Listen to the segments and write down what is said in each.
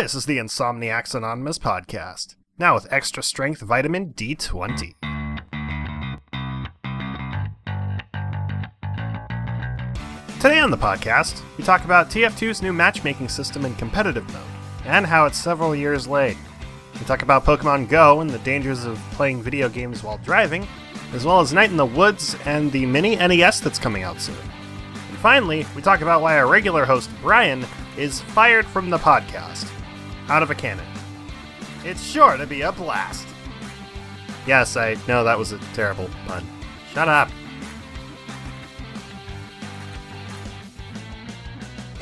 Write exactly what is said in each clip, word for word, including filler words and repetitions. This is the Insomniacs Anonymous podcast, now with extra strength vitamin D twenty. Today on the podcast, we talk about T F two's new matchmaking system in competitive mode, and how it's several years late. We talk about Pokemon Go and the dangers of playing video games while driving, as well as Night in the Woods and the Mini N E S that's coming out soon. And finally, we talk about why our regular host, Bryan, is fired from the podcast. Out of a cannon. It's sure to be a blast. Yes, I know that was a terrible pun. Shut up.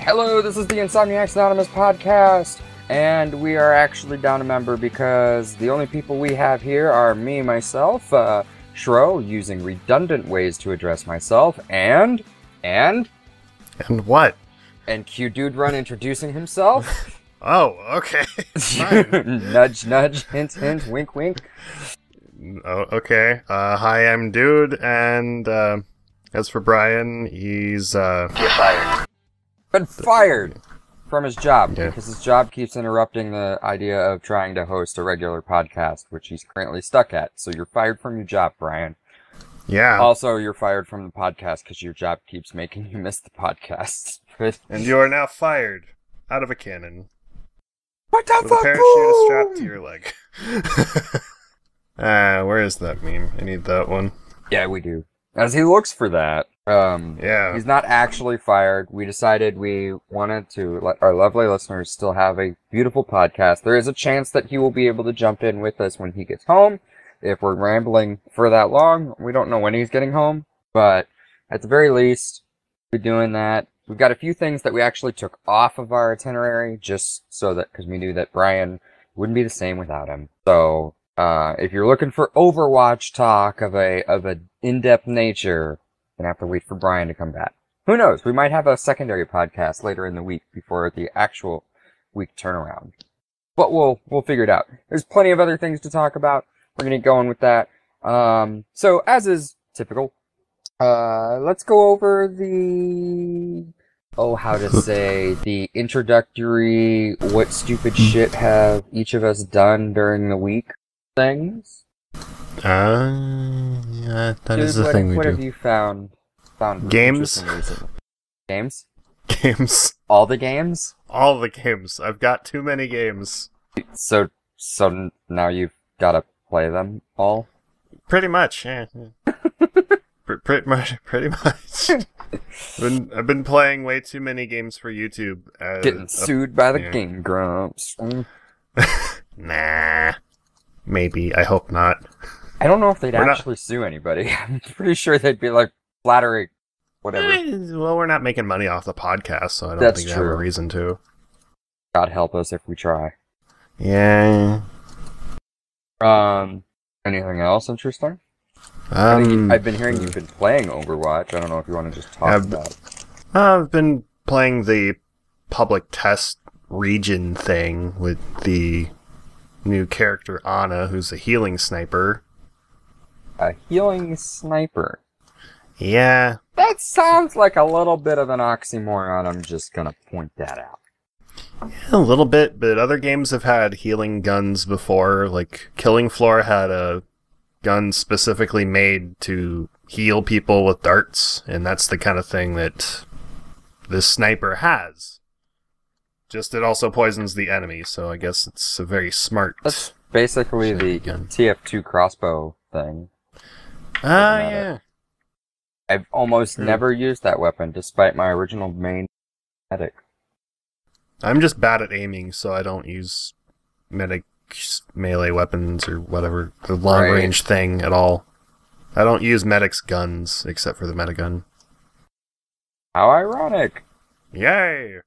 Hello, this is the Insomniacs Anonymous podcast, and we are actually down a member because the only people we have here are me, myself, uh, Shro, using redundant ways to address myself, and, and... And what? And Q Doodrun introducing himself. Oh, okay. Nudge, nudge, hint, hint, wink, wink. Oh, okay. Uh, hi, I'm Dude, and uh, as for Bryan, he's... Uh... You're fired. Been fired from his job, yeah. Because his job keeps interrupting the idea of trying to host a regular podcast, which he's currently stuck at. So you're fired from your job, Bryan. Yeah. Also, you're fired from the podcast because your job keeps making you miss the podcast. And you are now fired out of a cannon. What the fuck? With a parachute strapped to your leg. Ah, uh, where is that meme? I need that one. Yeah, we do. As he looks for that. Um, yeah. He's not actually fired. We decided we wanted to let our lovely listeners still have a beautiful podcast. There is a chance that he will be able to jump in with us when he gets home. If we're rambling for that long, we don't know when he's getting home. But at the very least, we're doing that. We've got a few things that we actually took off of our itinerary just so that, because we knew that Bryan wouldn't be the same without him. So uh, if you're looking for Overwatch talk of a of an in-depth nature, you're gonna have to wait for Bryan to come back. Who knows? We might have a secondary podcast later in the week before the actual week turnaround. But we'll we'll figure it out. There's plenty of other things to talk about. We're gonna get going with that. Um, so as is typical, uh, let's go over the. Oh, how to say the introductory, what stupid shit have each of us done during the week things? Uh, yeah, that Dude, is the what, thing we what do. What have you found? found games? Games? Games. All the games? All the games. I've got too many games. So, so now you've got to play them all? Pretty much, yeah. Pretty much. Pretty much. I've, been, I've been playing way too many games for YouTube. Uh, Getting sued up, by the yeah. Game Grumps. Mm. Nah. Maybe. I hope not. I don't know if they'd we're actually not... sue anybody. I'm pretty sure they'd be like, flattering, whatever. Eh, well, we're not making money off the podcast, so I don't That's think true. they have a reason to. God help us if we try. Yeah. Um. Anything else interesting? Um, I mean, I've been hearing you've been playing Overwatch. I don't know if you want to just talk I've, about it. I've been playing the public test region thing with the new character Anna, who's a healing sniper. A healing sniper? Yeah. That sounds like a little bit of an oxymoron. I'm just going to point that out. Yeah, a little bit, but other games have had healing guns before. Like, Killing Floor had a gun specifically made to heal people with darts, and that's the kind of thing that this sniper has. Just it also poisons the enemy, so I guess it's a very smart... That's basically the gun. T F two crossbow thing. Ah, uh, yeah. It. I've almost True. never used that weapon, despite my original main medic. I'm just bad at aiming, so I don't use medic... melee weapons or whatever, the long right. range thing at all. I don't use medics' guns except for the metagun. How ironic! Yay!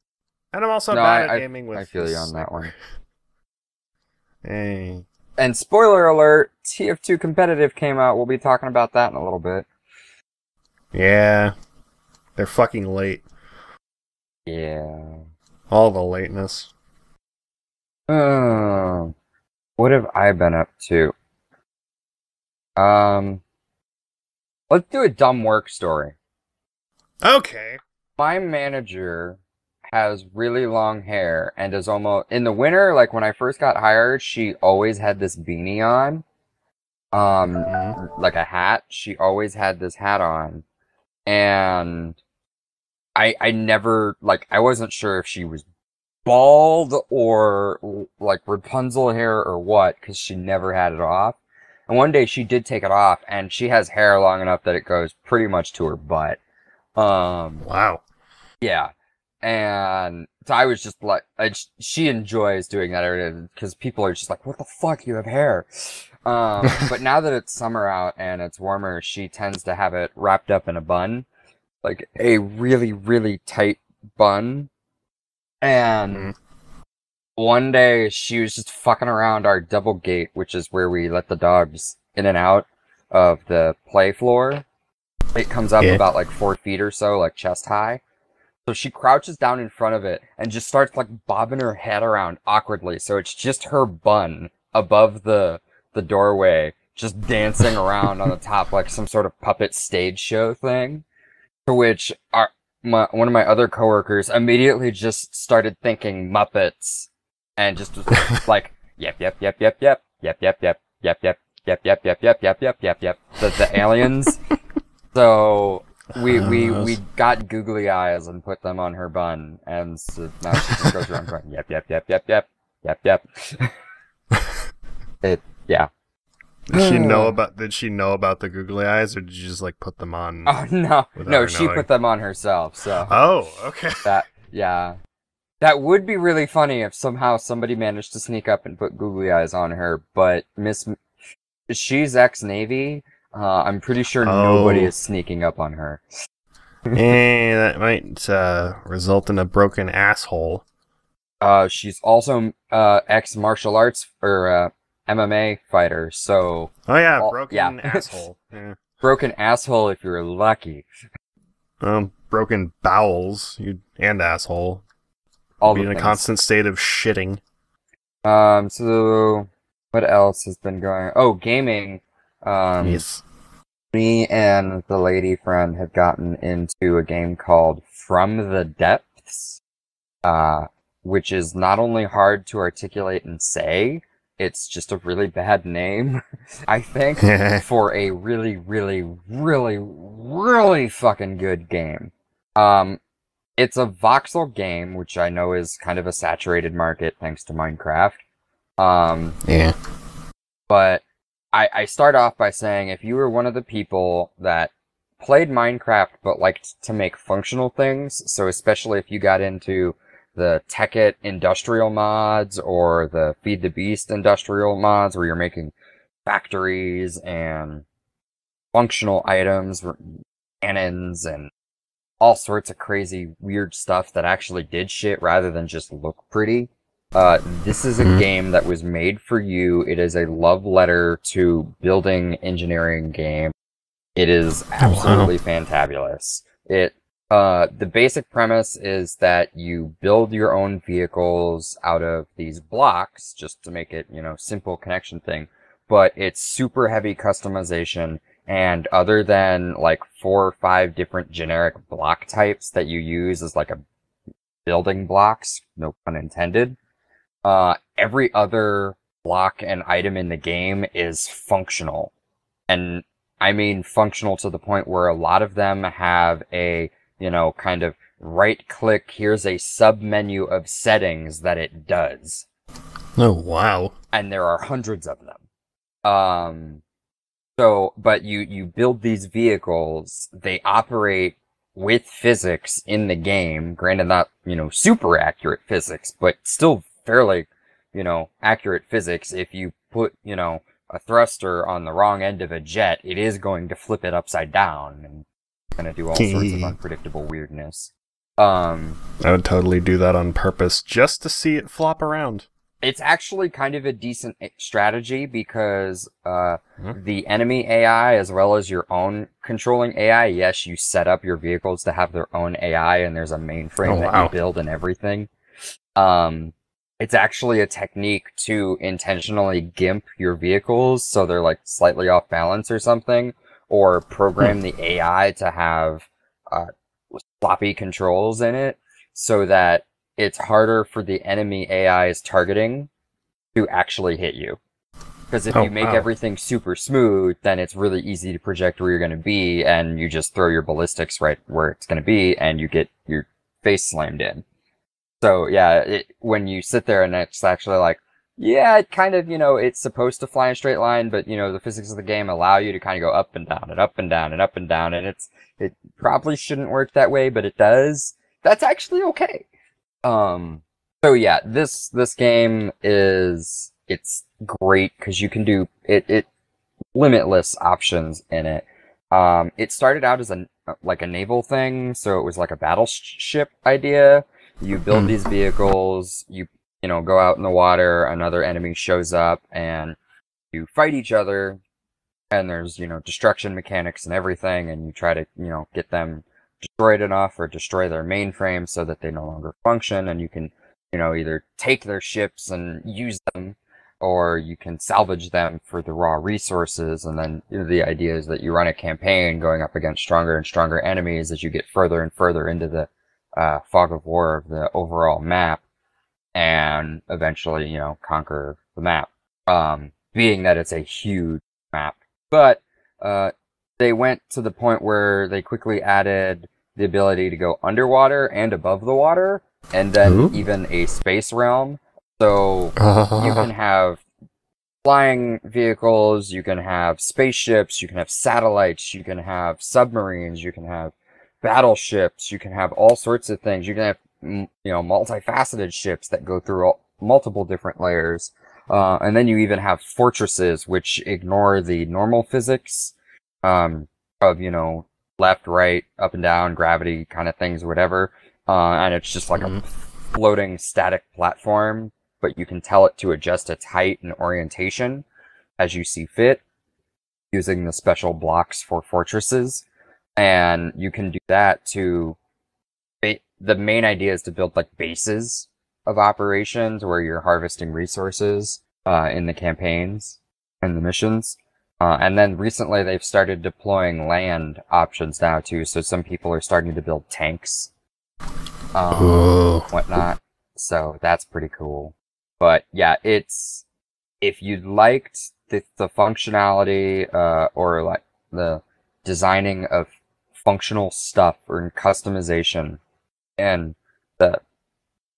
And I'm also no, bad I, at aiming with. I feel you on that one. Hey. And spoiler alert: T F two competitive came out. We'll be talking about that in a little bit. Yeah, they're fucking late. Yeah, all the lateness. Oh. What have I been up to? Um, let's do a dumb work story. Okay. My manager has really long hair and is almost, in the winter, like when I first got hired, she always had this beanie on. Um, mm-hmm. Like a hat. She always had this hat on. And I, I never, like, I wasn't sure if she was bald or like Rapunzel hair or what, because she never had it off. And one day she did take it off, and she has hair long enough that it goes pretty much to her butt. Um, wow. Yeah. And so I was just like, I, she enjoys doing that every day because people are just like, what the fuck, you have hair. Um, but now that it's summer out and it's warmer, she tends to have it wrapped up in a bun, like a really, really tight bun. And mm-hmm. one day she was just fucking around our double gate, which is where we let the dogs in and out of the play floor. It comes up yeah. about like four feet or so, like chest high. So she crouches down in front of it and just starts like bobbing her head around awkwardly. So it's just her bun above the the doorway, just dancing around on the top like some sort of puppet stage show thing. To which our my, one of my other coworkers immediately just started thinking Muppets and just was like, yep, yep, yep, yep, yep, yep, yep, yep, yep, yep, yep, yep, yep, yep, yep, yep, yep, yep, the the aliens. So we we we got googly eyes and put them on her bun, and so now she just goes around going yep yep yep yep yep yep yep. It yeah. Did she know about? Did she know about the googly eyes, or did you just like put them on? Oh no, no, she knowing? put them on herself. So oh okay. That yeah, that would be really funny if somehow somebody managed to sneak up and put googly eyes on her. But Miss, she's ex-Navy. Uh, I'm pretty sure oh. nobody is sneaking up on her. Eh, that might uh, result in a broken asshole. Uh, she's also uh, ex-martial arts or uh, M M A fighter, so... Oh yeah, all, broken yeah. asshole. Yeah. Broken asshole if you're lucky. Um, broken bowels you and asshole. All Be in things. a constant state of shitting. Um, so... What else has been going on? Oh, gaming... Um, yes. Me and the lady friend have gotten into a game called From the Depths, uh, which is not only hard to articulate and say, it's just a really bad name, I think, for a really, really, really, really fucking good game. Um, it's a voxel game, which I know is kind of a saturated market thanks to Minecraft. Um, yeah. But... I, I start off by saying if you were one of the people that played Minecraft but liked to make functional things, so especially if you got into the Tech It industrial mods or the Feed the Beast industrial mods where you're making factories and functional items, cannons, and all sorts of crazy weird stuff that actually did shit rather than just look pretty. Uh, this is a mm-hmm. game that was made for you. It is a love letter to building engineering game. It is absolutely oh, wow. fantabulous. It, uh, the basic premise is that you build your own vehicles out of these blocks just to make it, you know, simple connection thing, but it's super heavy customization. And other than like four or five different generic block types that you use as like a building blocks, no pun intended. Uh, every other block and item in the game is functional. And I mean functional to the point where a lot of them have a, you know, kind of right click, here's a sub menu of settings that it does. Oh, wow. And there are hundreds of them. Um, so, but you, you build these vehicles, they operate with physics in the game. Granted, not, you know, super accurate physics, but still fairly, you know, accurate physics. If you put, you know, a thruster on the wrong end of a jet, it is going to flip it upside down and gonna do all sorts of unpredictable weirdness. Um, I would totally do that on purpose just to see it flop around. It's actually kind of a decent strategy because uh, mm-hmm. the enemy A I as well as your own controlling A I, yes, you set up your vehicles to have their own A I and there's a mainframe oh, that wow. you build and everything. Um, It's actually a technique to intentionally gimp your vehicles so they're like slightly off balance or something, or program the A I to have uh, sloppy controls in it so that it's harder for the enemy A I's targeting to actually hit you. Because if oh, you make wow. everything super smooth, then it's really easy to project where you're going to be, and you just throw your ballistics right where it's going to be, and you get your face slammed in. So, yeah, it, when you sit there and it's actually like, yeah, it kind of, you know, it's supposed to fly in a straight line, but, you know, the physics of the game allow you to kind of go up and down and up and down and up and down, and it's it probably shouldn't work that way, but it does. That's actually okay. Um, so, yeah, this this game is... It's great because you can do it, it limitless options in it. Um, it started out as a like a naval thing, so it was like a battleship idea. You build these vehicles, you you know go out in the water, another enemy shows up, and you fight each other. And there's you know destruction mechanics and everything, and you try to you know get them destroyed enough or destroy their mainframe so that they no longer function, and you can you know either take their ships and use them, or you can salvage them for the raw resources. And then you know, the idea is that you run a campaign going up against stronger and stronger enemies as you get further and further into the uh, fog of war of the overall map, and eventually, you know, conquer the map. Um, being that it's a huge map. But uh, they went to the point where they quickly added the ability to go underwater and above the water, and then Ooh. even a space realm. So you can have flying vehicles, you can have spaceships, you can have satellites, you can have submarines, you can have battleships, you can have all sorts of things. You can have, you know, multifaceted ships that go through all, multiple different layers. Uh, and then you even have fortresses, which ignore the normal physics um, of, you know, left, right, up and down, gravity kind of things or whatever. Uh, and it's just like mm. a floating static platform, but you can tell it to adjust its height and orientation as you see fit using the special blocks for fortresses. And you can do that to... The main idea is to build like bases of operations where you're harvesting resources uh, in the campaigns and the missions. Uh, and then recently they've started deploying land options now too. So some people are starting to build tanks, um, whatnot. So that's pretty cool. But yeah, it's, if you liked the, the functionality, uh, or like the designing of functional stuff or customization and the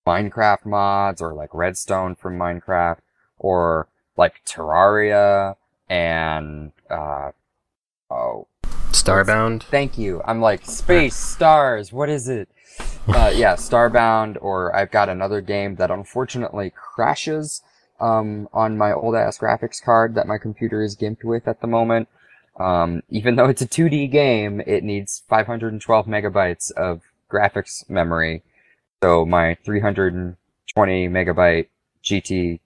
Minecraft mods or like Redstone from Minecraft or like Terraria and, uh, oh, Starbound. Thank you. I'm like, space, stars, what is it? Uh, yeah, Starbound, or I've got another game that unfortunately crashes um, on my old-ass graphics card that my computer is gimped with at the moment. Um, even though it's a two D game, it needs five hundred twelve megabytes of graphics memory. So my three hundred twenty megabyte G T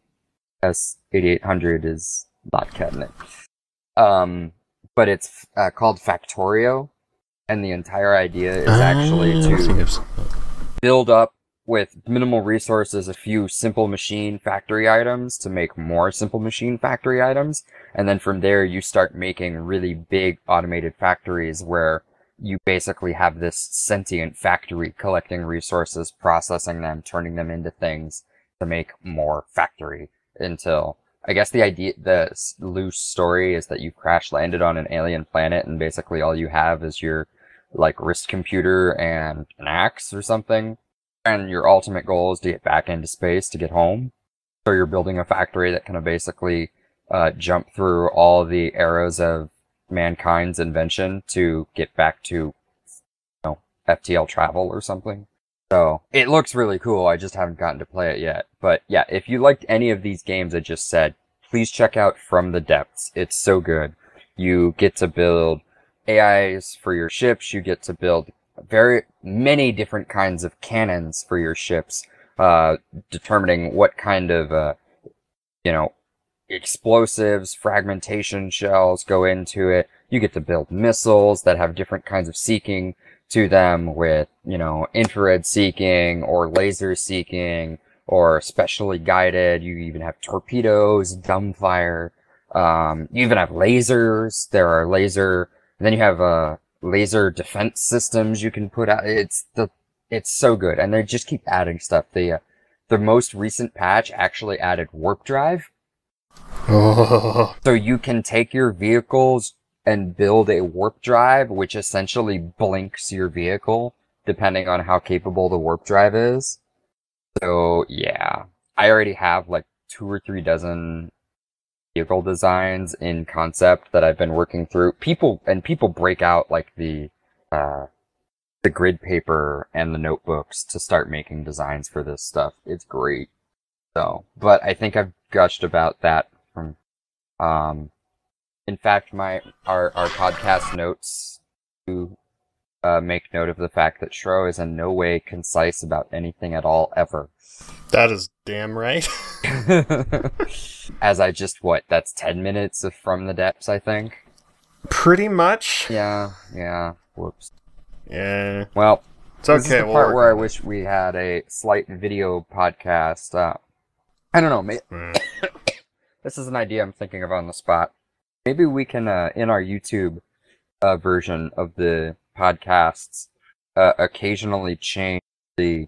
S eighty-eight hundred is not cutting it. Um, but it's uh, called Factorio. And the entire idea is actually to build up with minimal resources a few simple machine factory items to make more simple machine factory items. And then from there, you start making really big automated factories where you basically have this sentient factory collecting resources, processing them, turning them into things to make more factory until... I guess the idea, the loose story is that you crash landed on an alien planet and basically all you have is your like wrist computer and an axe or something. And your ultimate goal is to get back into space to get home. So you're building a factory that can basically uh, jump through all the eras of mankind's invention to get back to, you know, F T L travel or something. So, it looks really cool, I just haven't gotten to play it yet. But yeah, if you liked any of these games I just said, please check out From the Depths. It's so good. You get to build A Is for your ships, you get to build very many different kinds of cannons for your ships, uh, determining what kind of, uh, you know, explosives, fragmentation shells go into it. You get to build missiles that have different kinds of seeking to them with, you know, infrared seeking or laser seeking or specially guided. You even have torpedoes, dumbfire. Um, you even have lasers. There are laser, and then you have, uh, laser defense systems you can put out. It's the It's so good, and they just keep adding stuff. The uh, the most recent patch actually added warp drive, oh. So you can take your vehicles and build a warp drive, which essentially blinks your vehicle depending on how capable the warp drive is. So yeah, I already have like two or three dozen vehicle designs in concept that I've been working through. People and people break out like the uh, the grid paper and the notebooks to start making designs for this stuff. It's great. So, but I think I've gushed about that from. Um, in fact, my our our podcast notes to uh, make note of the fact that Shro is in no way concise about anything at all ever. That is damn right. As I just, what, that's ten minutes of From the Depths, I think? Pretty much. Yeah, yeah. Whoops. Yeah. Well, it's okay. This is the part where I wish we had a slight video podcast. Uh, I don't know. Maybe mm. This is an idea I'm thinking of on the spot. Maybe we can, uh, in our YouTube uh, version of the podcasts, uh, occasionally change the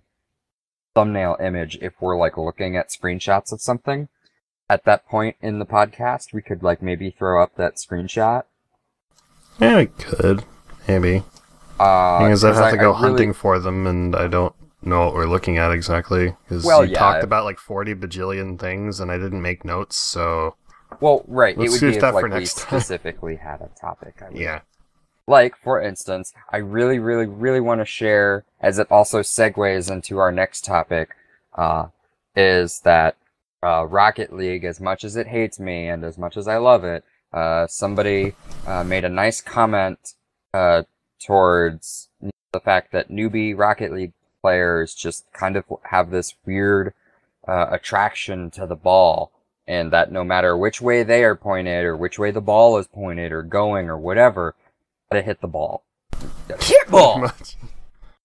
thumbnail image if we're like looking at screenshots of something. At that point in the podcast, we could like maybe throw up that screenshot. Yeah, we could. Maybe. Uh, because I'd have I, to go I hunting really... for them, and I don't know what we're looking at exactly. Because well, you yeah, talked it... about like forty bajillion things, and I didn't make notes, so... Well, right, Let's it would be if like, we specifically had a topic. I mean. Yeah. Like, for instance, I really, really, really want to share, as it also segues into our next topic, uh, is that uh, Rocket League, as much as it hates me and as much as I love it, uh, somebody uh, made a nice comment uh, towards the fact that newbie Rocket League players just kind of have this weird uh, attraction to the ball, and that no matter which way they are pointed or which way the ball is pointed or going or whatever, to hit the ball. Hit ball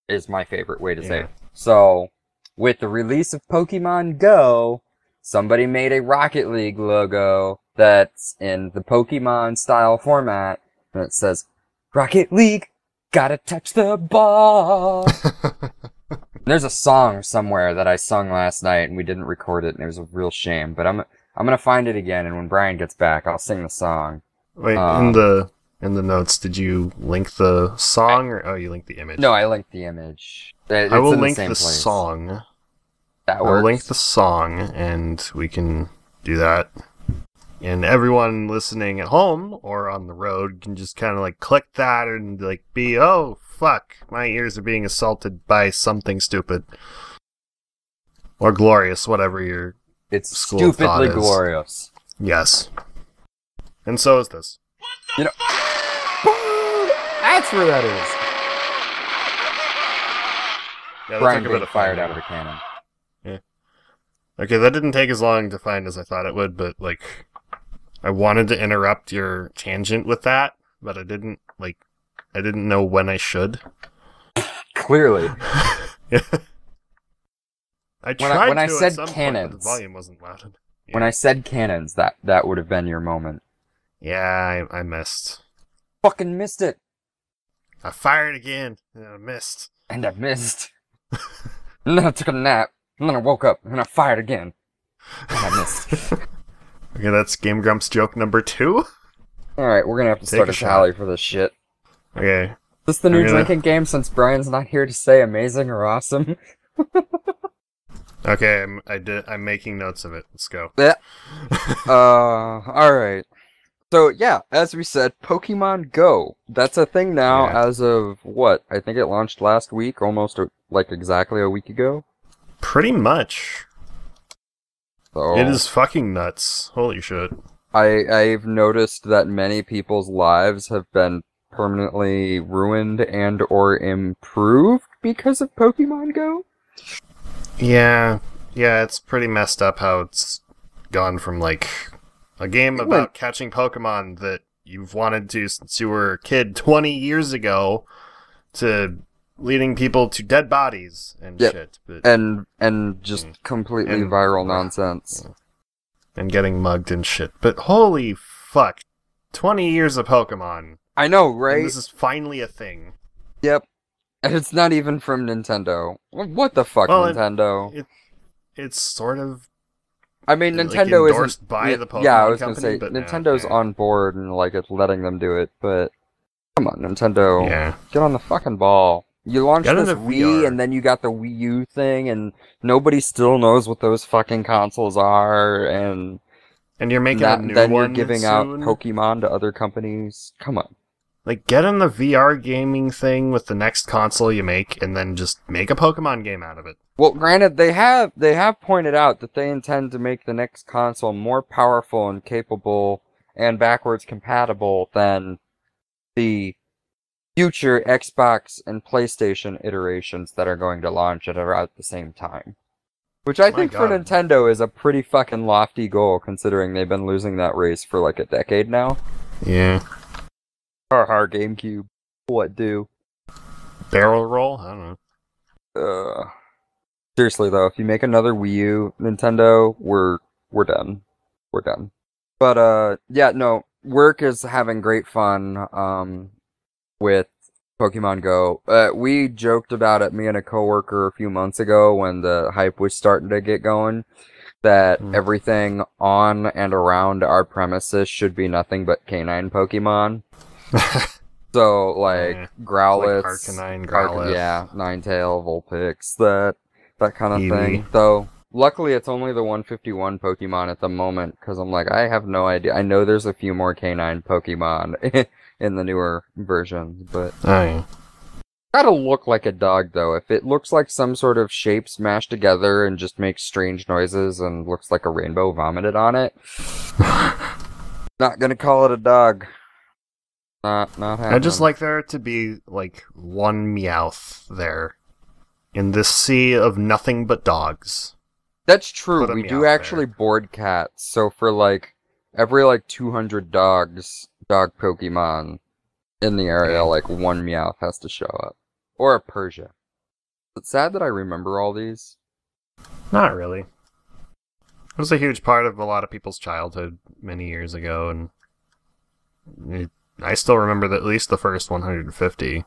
is my favorite way to yeah. say it. So, with the release of Pokemon Go, somebody made a Rocket League logo that's in the Pokemon style format, and it says, Rocket League, gotta touch the ball. There's a song somewhere that I sung last night and we didn't record it, and it was a real shame. But I'm I'm gonna find it again, and when Bryan gets back, I'll sing the song. Wait, um, in the in the notes, did you link the song, I, or oh, you linked the image? No, I linked the image. It, I will it's in link the, same the place. song. That works. I will link the song, and we can do that. And everyone listening at home or on the road can just kind of like click that and like be, oh fuck, my ears are being assaulted by something stupid or glorious, whatever your it's school stupidly thought is. glorious. Yes, and so is this. What the you know, boom, that's where that is. Yeah, Bryan got fired out of a cannon. Yeah. Okay, that didn't take as long to find as I thought it would, but like. I wanted to interrupt your tangent with that, but I didn't, like, I didn't know when I should. Clearly. Yeah. I tried when I, when to I said at some cannons, point, but the volume wasn't loud. Yeah. When I said cannons, that, that would have been your moment. Yeah, I, I missed. Fucking missed it! I fired again, and I missed. And I missed. And then I took a nap, and then I woke up, and I fired again. And I missed. Okay, that's Game Grumps joke number two. Alright, we're gonna have to Take start a tally for this shit. Okay. Is this the new gonna... drinking game since Bryan's not here to say amazing or awesome? Okay, I'm, I did, I'm making notes of it. Let's go. Yeah. uh, Alright. So, yeah, as we said, Pokemon Go. That's a thing now yeah. as of, what, I think it launched last week, almost a, like exactly a week ago? Pretty much. So, it is fucking nuts. Holy shit. I, I've noticed that many people's lives have been permanently ruined and or improved because of Pokemon Go. Yeah. Yeah, it's pretty messed up how it's gone from, like, a game about went... catching Pokemon that you've wanted to since you were a kid twenty years ago to... leading people to dead bodies and yep. shit. But, and and just and, completely and, viral nonsense. And getting mugged and shit. But holy fuck. twenty years of Pokemon. I know, right? And this is finally a thing. Yep. And it's not even from Nintendo. What the fuck, well, Nintendo? It, it, it's sort of... I mean, Nintendo like endorsed isn't... endorsed by the Pokemon Company, yeah, I was going to say, Nintendo's no, okay. on board and, like, it's letting them do it, but... Come on, Nintendo. Yeah. Get on the fucking ball. You launched this Wii, and then you got the Wii U thing, and nobody still knows what those fucking consoles are, and... And you're making that, a new then one Then you're giving soon? out Pokemon to other companies. Come on. Like, get in the V R gaming thing with the next console you make, and then just make a Pokemon game out of it. Well, granted, they have they have pointed out that they intend to make the next console more powerful and capable and backwards compatible than the future Xbox and PlayStation iterations that are going to launch at about the same time. Which I oh think for Nintendo is a pretty fucking lofty goal, considering they've been losing that race for like a decade now. Yeah. Har GameCube. What do? Barrel roll? I don't know. Uh, seriously though, if you make another Wii U, Nintendo, we're we're done. We're done. But uh, yeah, no. Work is having great fun um, with Pokemon Go. Uh, we joked about it, me and a coworker, a few months ago when the hype was starting to get going. That mm. everything on and around our premises should be nothing but canine Pokemon. So, like, yeah. Growlithe, like Arcanine, Growlithe. Arc yeah, Ninetale, Vulpix, that that kind of Eevee. thing. Though, luckily it's only the one fifty-one Pokemon at the moment, because I'm like, I have no idea. I know there's a few more canine Pokemon in the newer versions, but... Oh, yeah. Gotta look like a dog, though. If it looks like some sort of shape smashed together and just makes strange noises and looks like a rainbow vomited on it, not gonna call it a dog. Not, not happening. I just like there to be, like, one Meowth there in this sea of nothing but dogs. That's true. We do actually there. board cats. So for, like, every, like, two hundred dogs, dog Pokemon in the area, like, one Meowth has to show up. Or a Persia. It's sad that I remember all these. Not really. It was a huge part of a lot of people's childhood many years ago, and... It, I still remember the, at least the first one hundred fifty.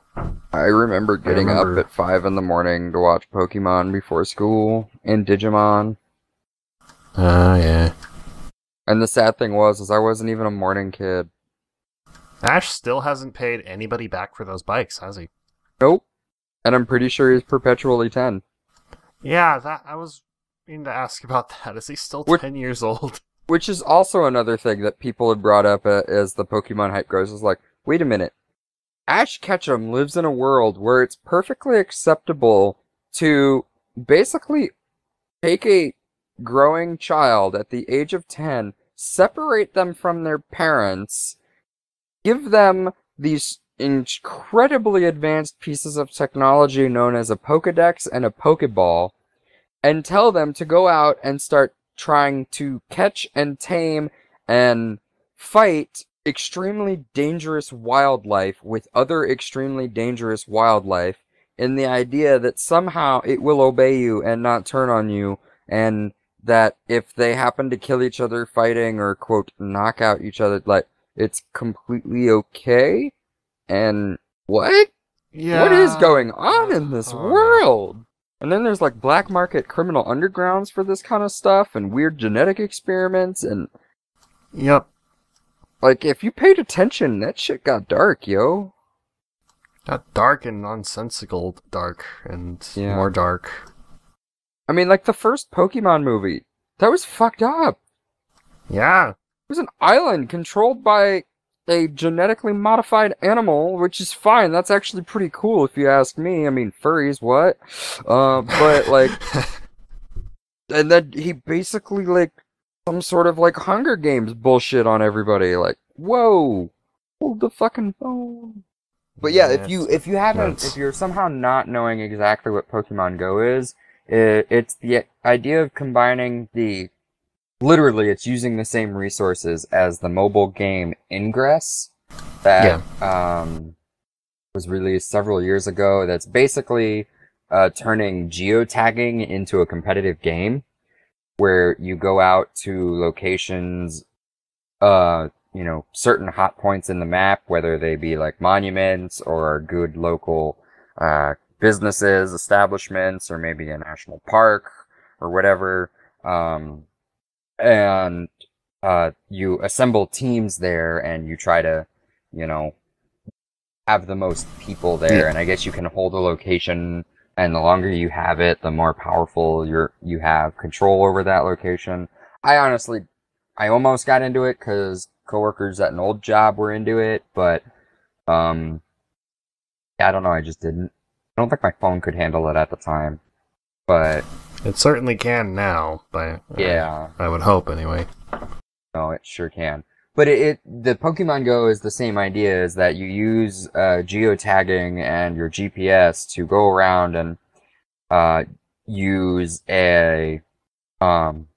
I remember getting I remember... up at five in the morning to watch Pokemon before school and Digimon. Oh, uh, yeah. And the sad thing was, is I wasn't even a morning kid. Ash still hasn't paid anybody back for those bikes, has he? Nope. And I'm pretty sure he's perpetually ten. Yeah, that I was meaning to ask about that. Is he still We're... ten years old? Which is also another thing that people had brought up uh, as the Pokemon hype grows, is like, wait a minute, Ash Ketchum lives in a world where it's perfectly acceptable to basically take a growing child at the age of ten, separate them from their parents, give them these incredibly advanced pieces of technology known as a Pokedex and a Pokeball, and tell them to go out and start trying to catch and tame and fight extremely dangerous wildlife with other extremely dangerous wildlife in the idea that somehow it will obey you and not turn on you, and that if they happen to kill each other fighting or, quote, knock out each other, like, it's completely okay? And what? Yeah. What is going on in this oh. world? And then there's, like, black market criminal undergrounds for this kind of stuff, and weird genetic experiments, and... Yep. Like, if you paid attention, that shit got dark, yo. Got dark and nonsensical dark, and yeah. more dark. I mean, like, the first Pokemon movie, that was fucked up. Yeah. It was an island controlled by a genetically modified animal, which is fine. That's actually pretty cool, if you ask me. I mean, furries, what? Uh, but, like... and then he basically, like, some sort of, like, Hunger Games bullshit on everybody. Like, whoa! Hold the fucking phone! But yeah, yeah if you if you haven't... Nuts. If you're somehow not knowing exactly what Pokemon Go is, it, it's the idea of combining the... Literally, it's using the same resources as the mobile game Ingress that yeah. um, was released several years ago. That's basically uh, turning geotagging into a competitive game where you go out to locations, uh, you know, certain hot points in the map, whether they be like monuments or good local uh, businesses, establishments, or maybe a national park or whatever. Um, and uh, you assemble teams there, and you try to, you know, have the most people there. Yeah. And I guess you can hold a location, and the longer you have it, the more powerful you're you have control over that location. I honestly, I almost got into it because coworkers at an old job were into it, but um, I don't know. I just didn't. I don't think my phone could handle it at the time, but it certainly can now. But yeah, I, I would hope anyway. No, it sure can. But it, it the Pokemon Go is the same idea, is that you use uh, geotagging and your G P S to go around and uh, use a um,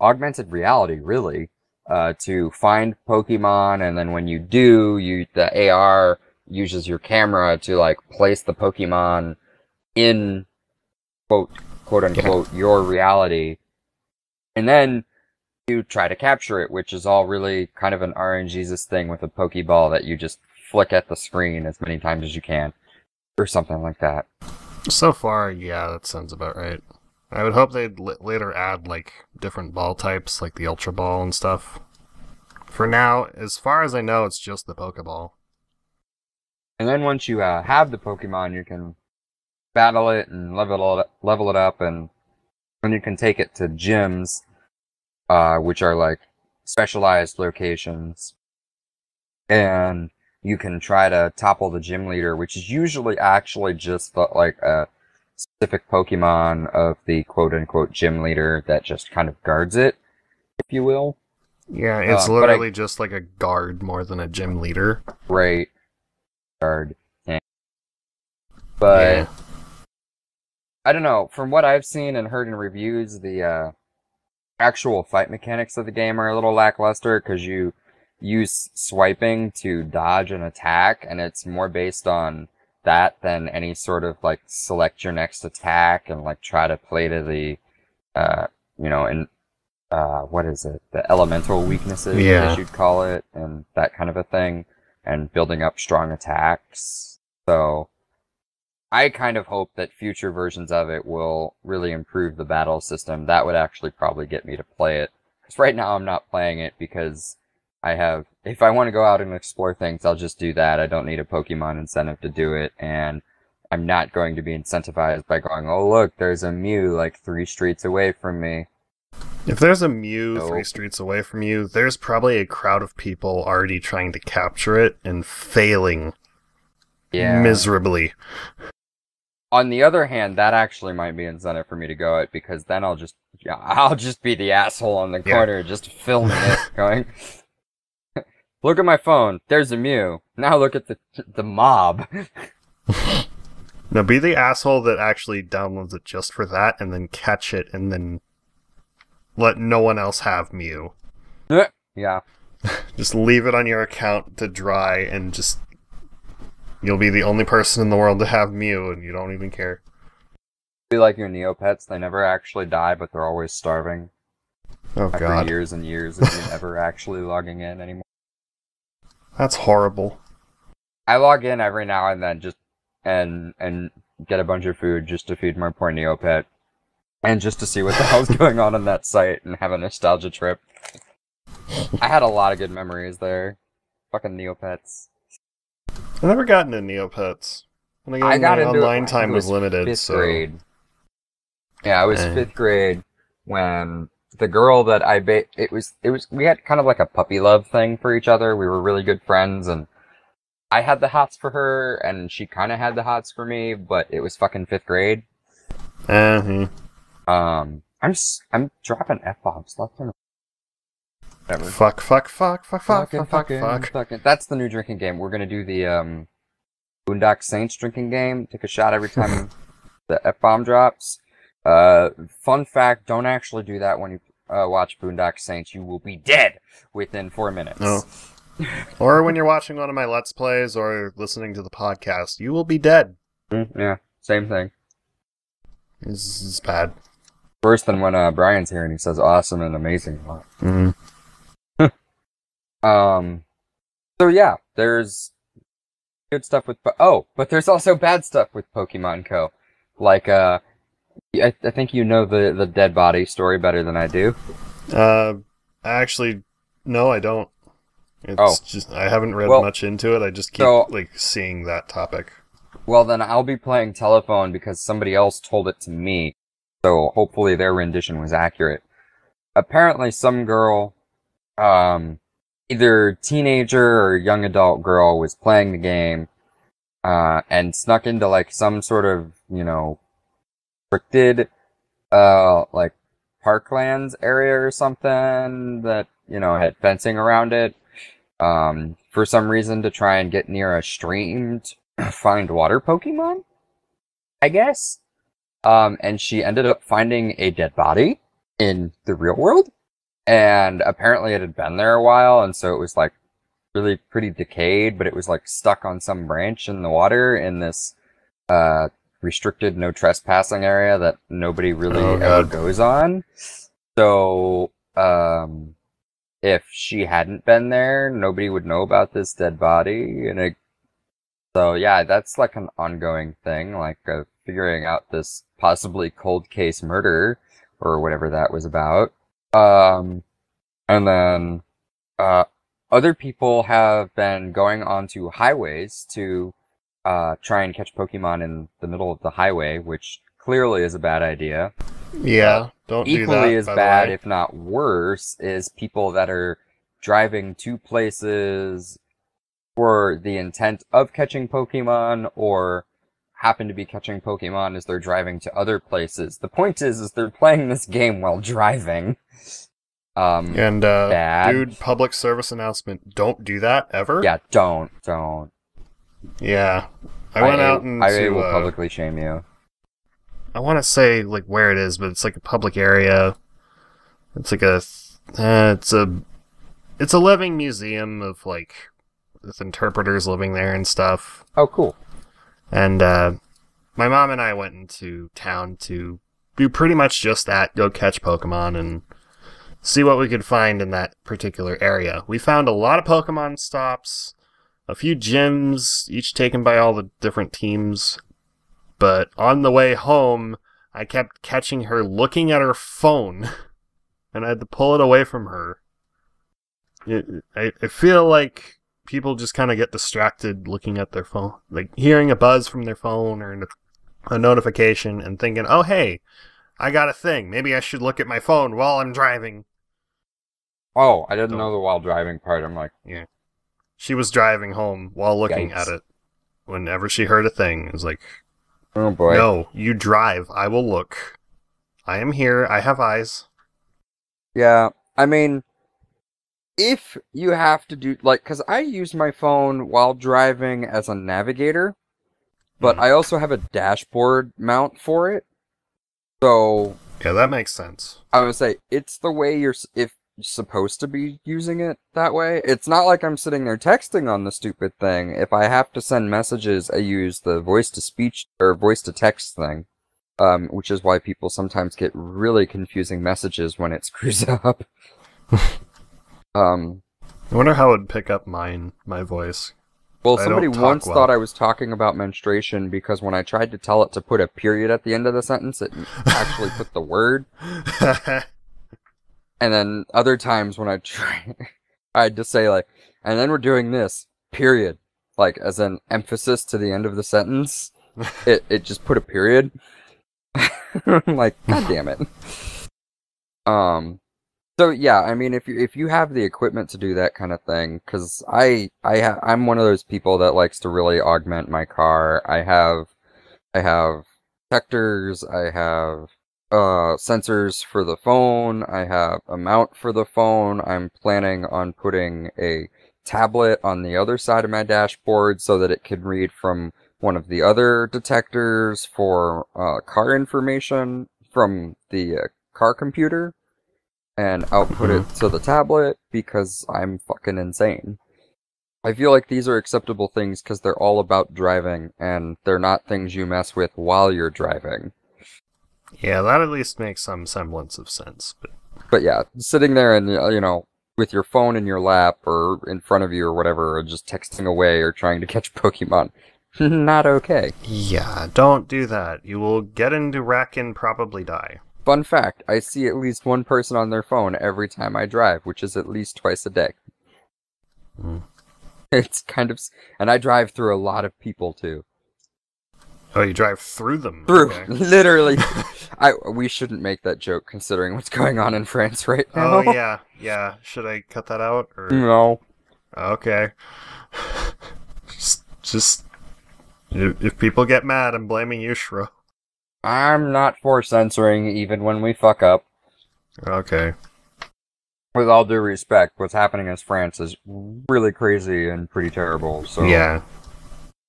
augmented reality, really, uh, to find Pokemon. And then when you do, you the A R uses your camera to like place the Pokemon in quote quote unquote yeah. your reality, and then you try to capture it, which is all really kind of an RNGesus thing with a Pokeball that you just flick at the screen as many times as you can, or something like that. So far, yeah, that sounds about right. I would hope they'd l later add, like, different ball types, like the Ultra Ball and stuff. For now, as far as I know, it's just the Pokeball. And then once you uh, have the Pokemon, you can battle it and level it, level it up, and then you can take it to gyms, Uh, which are like specialized locations, and you can try to topple the gym leader, which is usually actually just the, like a specific Pokemon of the quote-unquote gym leader that just kind of guards it, if you will. Yeah, it's uh, literally I, just like a guard more than a gym leader. Right. Guard. Yeah. But, yeah. I don't know, from what I've seen and heard in reviews, the uh, actual fight mechanics of the game are a little lackluster, because you use swiping to dodge an attack, and it's more based on that than any sort of like select your next attack and like try to play to the uh you know and uh what is it the elemental weaknesses, yeah, as you'd call it, and that kind of a thing, and building up strong attacks. So I kind of hope that future versions of it will really improve the battle system. That would actually probably get me to play it. Because right now I'm not playing it because I have... If I want to go out and explore things, I'll just do that. I don't need a Pokemon incentive to do it. And I'm not going to be incentivized by going, oh look, there's a Mew like three streets away from me. If there's a Mew so, three streets away from you, there's probably a crowd of people already trying to capture it and failing yeah. miserably. On the other hand, that actually might be incentive for me to go it, because then I'll just I'll just be the asshole on the corner yeah. just filming it, going, look at my phone, there's a Mew. Now look at the the mob. No, be the asshole that actually downloads it just for that, and then catch it, and then let no one else have Mew. Yeah. Just leave it on your account to dry, and just... You'll be the only person in the world to have Mew, and you don't even care. Be like your Neopets, they never actually die, but they're always starving. Oh god. After years and years of you never actually logging in anymore. That's horrible. I log in every now and then just and and get a bunch of food just to feed my poor Neopet. And just to see what the hell's going on on that site and have a nostalgia trip. I had a lot of good memories there. Fucking Neopets. I've never gotten into Neopets. And again, I got my into online it time was, was limited. Fifth so. grade. Yeah, I was eh. fifth grade when the girl that I ba it was it was we had kind of like a puppy love thing for each other. We were really good friends, and I had the hots for her, and she kind of had the hots for me, but it was fucking fifth grade. Uh-huh. Um, I'm just, I'm dropping f-bombs left and right. Whatever. Fuck, fuck, fuck, fuck, fuck, fucking, fuck, fucking, fuck, fucking. That's the new drinking game. We're gonna do the um, Boondock Saints drinking game. Take a shot every time the F-bomb drops. Uh, fun fact, don't actually do that when you uh, watch Boondock Saints. You will be dead within four minutes. No. Or when you're watching one of my Let's Plays or listening to the podcast, you will be dead. Mm, yeah, same thing. This is bad. Worse than when uh, Bryan's here and he says awesome and amazing a lot. Mm-hmm. Um, so yeah, there's good stuff with po- oh, but there's also bad stuff with Pokemon Go. Like, uh, I, I think you know the, the dead body story better than I do. Uh, actually, no, I don't. It's oh. just, I haven't read well, much into it. I just keep, so, like, seeing that topic. Well, then I'll be playing telephone because somebody else told it to me. So hopefully their rendition was accurate. Apparently some girl, um, either teenager or young adult girl was playing the game, uh, and snuck into, like, some sort of, you know, restricted, uh, like, parklands area or something that, you know, had fencing around it, um, for some reason to try and get near a stream to find water Pokemon, I guess. Um, and she ended up finding a dead body in the real world, and apparently it had been there a while, and so it was, like, really pretty decayed, but it was, like, stuck on some branch in the water in this, uh, restricted no trespassing area that nobody really oh, ever goes on. So, um, if she hadn't been there, nobody would know about this dead body, and it, so, yeah, that's, like, an ongoing thing, like, uh, figuring out this possibly cold case murder, or whatever that was about. Um, and then, uh, other people have been going onto highways to, uh, try and catch Pokemon in the middle of the highway, which clearly is a bad idea. Yeah, don't do that, by the way. Equally as bad, if not worse, is people that are driving to places for the intent of catching Pokemon, or happen to be catching Pokemon as they're driving to other places. The point is, is they're playing this game while driving. Um, and, uh, bad. Dude, public service announcement, don't do that, ever? Yeah, don't, don't. Yeah. I, I went I, out and... I to, will uh, publicly shame you. I want to say, like, where it is, but it's, like, a public area. It's, like, a... Uh, it's a... It's a living museum of, like, with interpreters living there and stuff. Oh, cool. And uh, my mom and I went into town to do pretty much just that, go catch Pokemon and see what we could find in that particular area. We found a lot of Pokemon stops, a few gyms, each taken by all the different teams. But on the way home, I kept catching her looking at her phone, and I had to pull it away from her. It, I, I feel like... people just kind of get distracted looking at their phone, like hearing a buzz from their phone or a notification and thinking, oh, hey, I got a thing. Maybe I should look at my phone while I'm driving. Oh, I didn't so, know the while driving part. I'm like, yeah. She was driving home while looking yikes. At it. Whenever she heard a thing, it was like, oh boy. No, you drive. I will look. I am here. I have eyes. Yeah, I mean... if you have to do, like, because I use my phone while driving as a navigator, but mm. I also have a dashboard mount for it, so... yeah, that makes sense. I would say, it's the way you're if you're supposed to be using it that way. It's not like I'm sitting there texting on the stupid thing. If I have to send messages, I use the voice-to-speech, or voice-to-text thing, um, which is why people sometimes get really confusing messages when it screws up. Um, I wonder how it would pick up mine, my voice. Well, somebody once well. thought I was talking about menstruation because when I tried to tell it to put a period at the end of the sentence, it actually put the word. And then other times when I try, I'd just say, like, and then we're doing this, period. Like, as an emphasis to the end of the sentence, it, it just put a period. I'm like, God damn it. Um... So yeah, I mean, if you if you have the equipment to do that kind of thing, because I I ha I'm one of those people that likes to really augment my car. I have I have detectors, I have uh, sensors for the phone, I have a mount for the phone. I'm planning on putting a tablet on the other side of my dashboard so that it can read from one of the other detectors for uh, car information from the uh, car computer. And output it to the tablet because I'm fucking insane. I feel like these are acceptable things because they're all about driving and they're not things you mess with while you're driving. Yeah, that at least makes some semblance of sense. But, but yeah, sitting there and, you know, with your phone in your lap or in front of you or whatever, or just texting away or trying to catch Pokemon. Not okay. Yeah, don't do that. You will get into wreck and probably die. Fun fact, I see at least one person on their phone every time I drive, which is at least twice a day. Mm. It's kind of... And I drive through a lot of people, too. Oh, you drive through them? Through, okay. Literally. I We shouldn't make that joke, considering what's going on in France right now. Oh, yeah, yeah. Should I cut that out? Or... No. Okay. just, just... If people get mad, I'm blaming you, Shro. I'm not for censoring, even when we fuck up. Okay. With all due respect, what's happening in France is really crazy and pretty terrible, so... Yeah.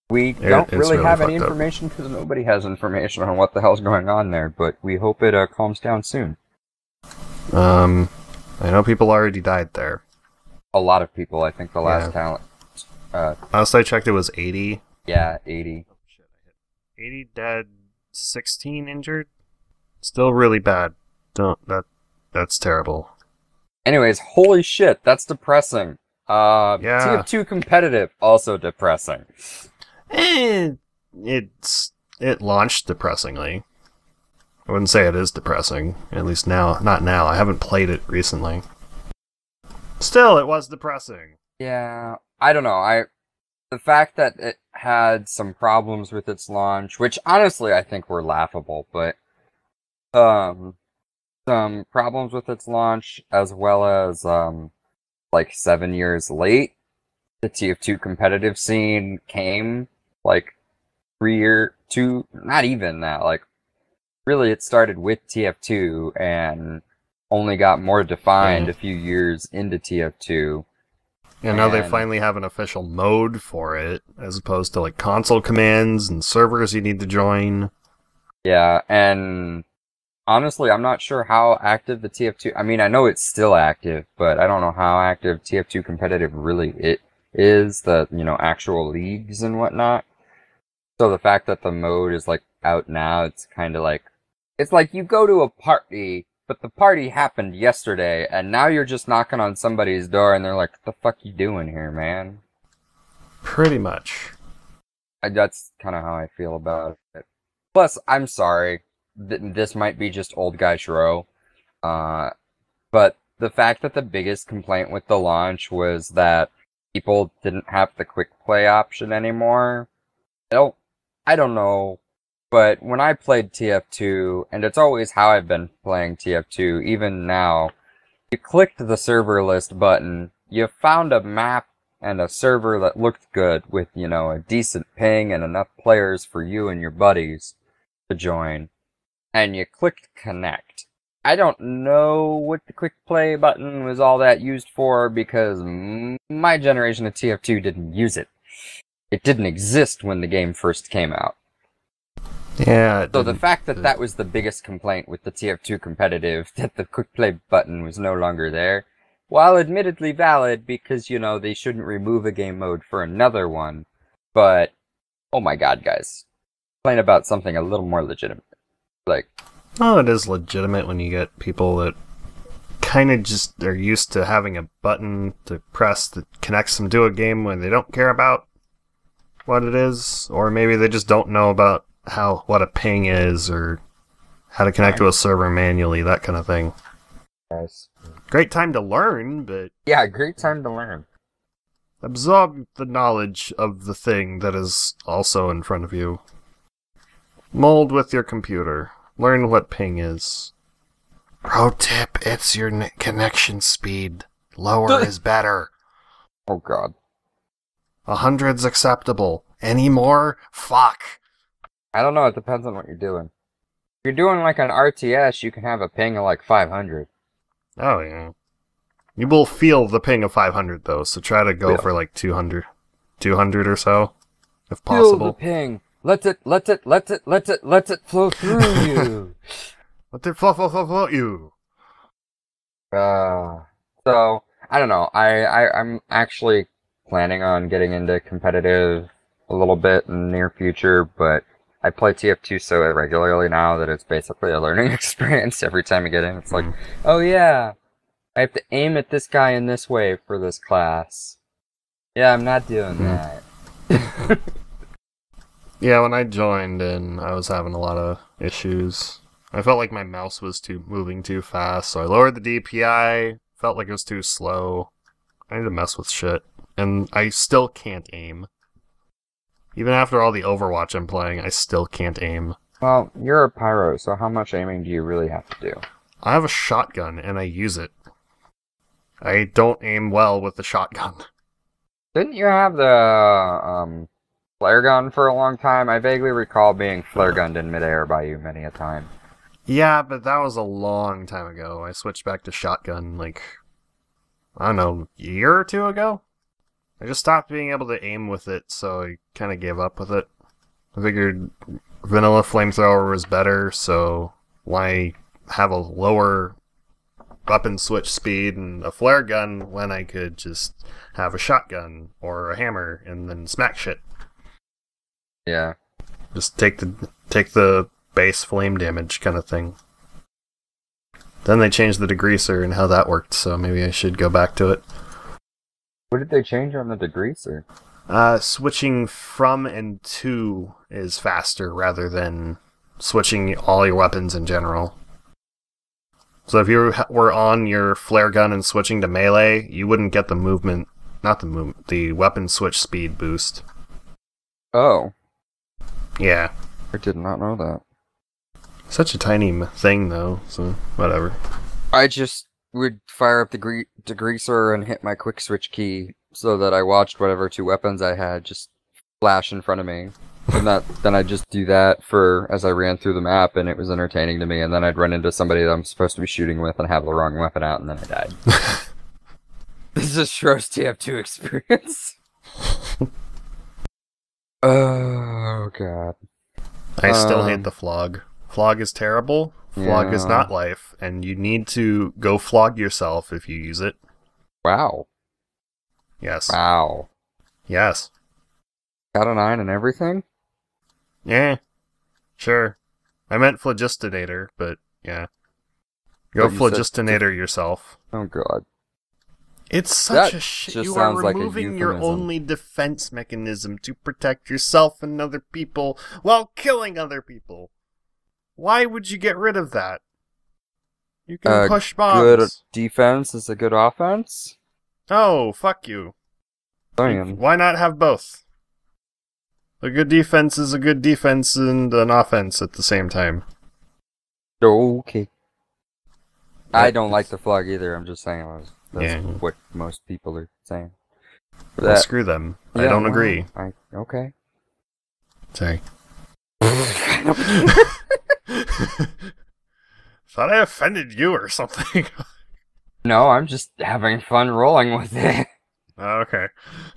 We don't it, really, really have any information, because nobody has information on what the hell's going on there, but we hope it uh, calms down soon. Um, I know people already died there. A lot of people, I think, the last yeah. talent... Uh, last I checked, it was eighty. Yeah, eighty. Oh, shit, I hit eighty dead, sixteen injured? Still really bad. Don't... that... that's terrible. Anyways, holy shit, that's depressing. Uh, yeah. T F two competitive, also depressing. It, it's, it launched depressingly. I wouldn't say it is depressing. At least now, not now. I haven't played it recently. Still, it was depressing. Yeah, I don't know. I, the fact that it had some problems with its launch, which honestly I think were laughable, but, um... some problems with its launch, as well as, um, like, seven years late, the T F two competitive scene came, like, three year, two, not even that, like, really it started with T F two, and only got more defined mm. a few years into T F two. Yeah, and now they finally have an official mode for it, as opposed to, like, console commands and servers you need to join. Yeah, and... honestly, I'm not sure how active the T F two... I mean, I know it's still active, but I don't know how active T F two competitive really it is, the, you know, actual leagues and whatnot. So the fact that the mode is, like, out now, it's kind of like... it's like you go to a party, but the party happened yesterday, and now you're just knocking on somebody's door, and they're like, what the fuck you doing here, man? Pretty much. I, that's kind of how I feel about it. Plus, I'm sorry... this might be just old guy Shro, uh, but the fact that the biggest complaint with the launch was that people didn't have the quick play option anymore. I don't, I don't know, but when I played T F two, and it's always how I've been playing T F two, even now, you clicked the server list button, you found a map and a server that looked good with, you know, a decent ping and enough players for you and your buddies to join. And you clicked connect. I don't know what the quick play button was all that used for, because my generation of T F two didn't use it. It didn't exist when the game first came out. Yeah. So the fact that that was the biggest complaint with the T F two competitive, that the quick play button was no longer there, while admittedly valid, because, you know, they shouldn't remove a game mode for another one, but, oh my god, guys. Complain about something a little more legitimate. Like, oh, it is legitimate when you get people that kind of just are used to having a button to press that connects them to a game when they don't care about what it is, or maybe they just don't know about how what a ping is or how to connect to a server manually, that kind of thing. Yes. Great time to learn, but yeah, great time to learn. Absorb the knowledge of the thing that is also in front of you. Mold with your computer. Learn what ping is. Pro tip, it's your n connection speed. Lower is better. Oh god. A hundred's acceptable. Any more? Fuck. I don't know, it depends on what you're doing. If you're doing like an R T S, you can have a ping of like five hundred. Oh yeah. You will feel the ping of five hundred though, so try to go yeah. for like two hundred. two hundred or so, if possible. Feel the ping. Let it, let it, let it, let it, let it flow through you. Let it flow, flow, flow, flow you. Uh, so, I don't know. I, I, I'm actually planning on getting into competitive a little bit in the near future, but I play T F two so regularly now that it's basically a learning experience every time you get in. It's like, mm. oh yeah, I have to aim at this guy in this way for this class. Yeah, I'm not doing that. Yeah, when I joined in, I was having a lot of issues. I felt like my mouse was too moving too fast, so I lowered the D P I, felt like it was too slow. I need to mess with shit. And I still can't aim. Even after all the Overwatch I'm playing, I still can't aim. Well, you're a pyro, so how much aiming do you really have to do? I have a shotgun, and I use it. I don't aim well with the shotgun. Didn't you have the, um, flare gun for a long time? I vaguely recall being flare gunned in midair by you many a time. Yeah, but that was a long time ago. I switched back to shotgun, like, I don't know, a year or two ago? I just stopped being able to aim with it, so I kind of gave up with it. I figured vanilla flamethrower was better, so why have a lower weapon switch speed and a flare gun when I could just have a shotgun or a hammer and then smack shit? Yeah. Just take the take the base flame damage kind of thing. Then they changed the degreaser and how that worked, so maybe I should go back to it. What did they change on the degreaser? Uh, switching from and to is faster rather than switching all your weapons in general. So if you were on your flare gun and switching to melee, you wouldn't get the movement, not the movement, the weapon switch speed boost. Oh. Yeah. I did not know that. Such a tiny thing, though, so whatever. I just would fire up the gre degreaser and hit my quick switch key so that I watched whatever two weapons I had just flash in front of me. And that, then I'd just do that for as I ran through the map, and it was entertaining to me, and then I'd run into somebody that I'm supposed to be shooting with and have the wrong weapon out, and then I died. This is Shro's T F two experience. Oh, God. I um, still hate the flog. Flog is terrible. Flog yeah. is not life, and you need to go flog yourself if you use it. Wow. Yes. Wow. Yes. Got a nine and everything? Yeah, sure. I meant flagistinator, but yeah. Go but you flagistinator said... yourself. Oh god. It's such that a shit. You are removing like your only defense mechanism to protect yourself and other people while killing other people. Why would you get rid of that? You can uh, push bombs. Good defense is a good offense? Oh, fuck you. Damn. Why not have both? A good defense is a good defense and an offense at the same time. Okay. I don't like the flog either, I'm just saying that's yeah. what most people are saying. Well, that, screw them. Yeah, I don't well, agree. I, okay. Sorry. Thought I offended you or something. No, I'm just having fun rolling with it. Oh, okay.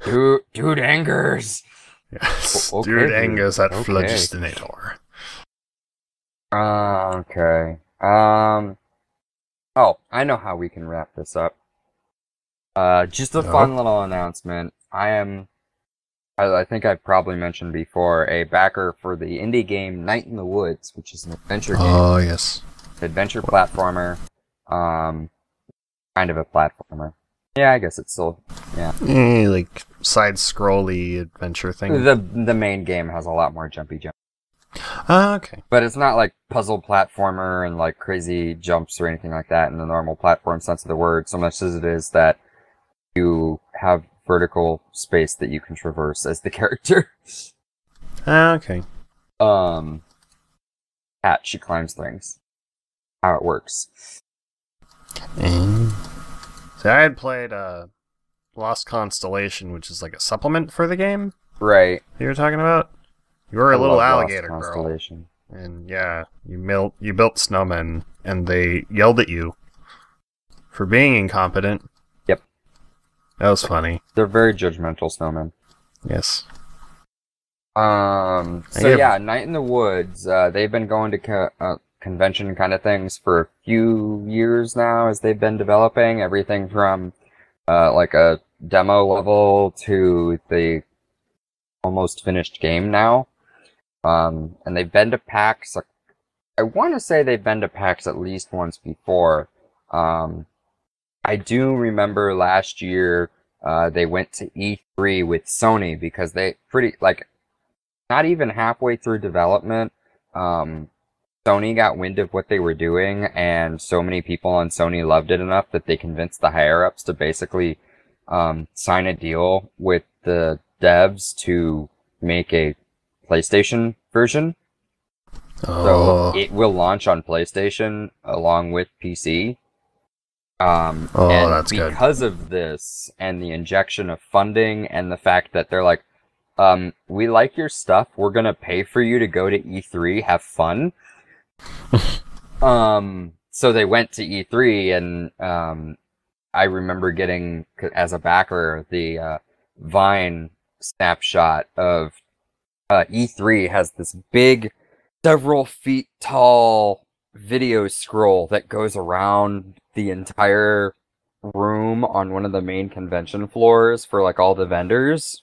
Dude, dude angers. Yes, okay, dude angers at okay. Flagistinator. Uh, okay. Um. Oh, I know how we can wrap this up. Uh, just a fun oh. little announcement. I am, I, I think I probably mentioned before, a backer for the indie game Night in the Woods, which is an adventure game. Oh, yes. Adventure platformer. Um, kind of a platformer. Yeah, I guess it's still, yeah. Mm, like, side-scrolly adventure thing. The the main game has a lot more jumpy jump. Ah, uh, okay. But it's not like puzzle platformer and like crazy jumps or anything like that in the normal platform sense of the word, so much as it is that you have vertical space that you can traverse as the character. Ah, uh, okay. Um, Cat, she climbs things. How it works. Mm. So I had played uh, Lost Constellation, which is like a supplement for the game. Right. That you were talking about? You were I a little alligator Lost girl. And yeah, you, mil you built snowmen, and they yelled at you for being incompetent. Yep. That was funny. They're very judgmental snowmen. Yes. Um. So have... yeah, Night in the Woods, uh, they've been going to... Co uh, convention kind of things for a few years now as they've been developing everything from uh, like a demo level to the almost finished game now. Um, and they've been to PAX. I want to say they've been to PAX at least once before. Um, I do remember last year uh, they went to E three with Sony because they pretty, like, not even halfway through development, um, Sony got wind of what they were doing, and so many people on Sony loved it enough that they convinced the higher-ups to basically um, sign a deal with the devs to make a PlayStation version. Oh. So it will launch on PlayStation along with P C. Um, oh, and that's good. Because of this and the injection of funding and the fact that they're like, um, we like your stuff, we're going to pay for you to go to E three, have fun. um, so they went to E three, and um, I remember getting, as a backer, the uh, Vine snapshot of uh, E three has this big, several feet tall video scroll that goes around the entire room on one of the main convention floors for, like, all the vendors,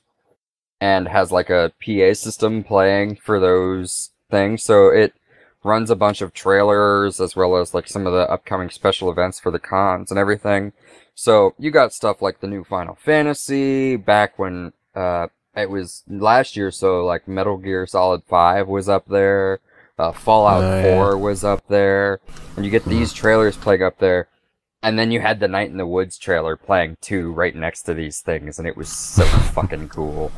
and has, like, a P A system playing for those things. So it runs a bunch of trailers as well as, like, some of the upcoming special events for the cons and everything. So you got stuff like the new Final Fantasy back when uh, it was last year. So, like, Metal Gear Solid five was up there. Uh, Fallout oh, yeah. four was up there. And you get these trailers playing up there. And then you had the Night in the Woods trailer playing too right next to these things. And it was so fucking cool.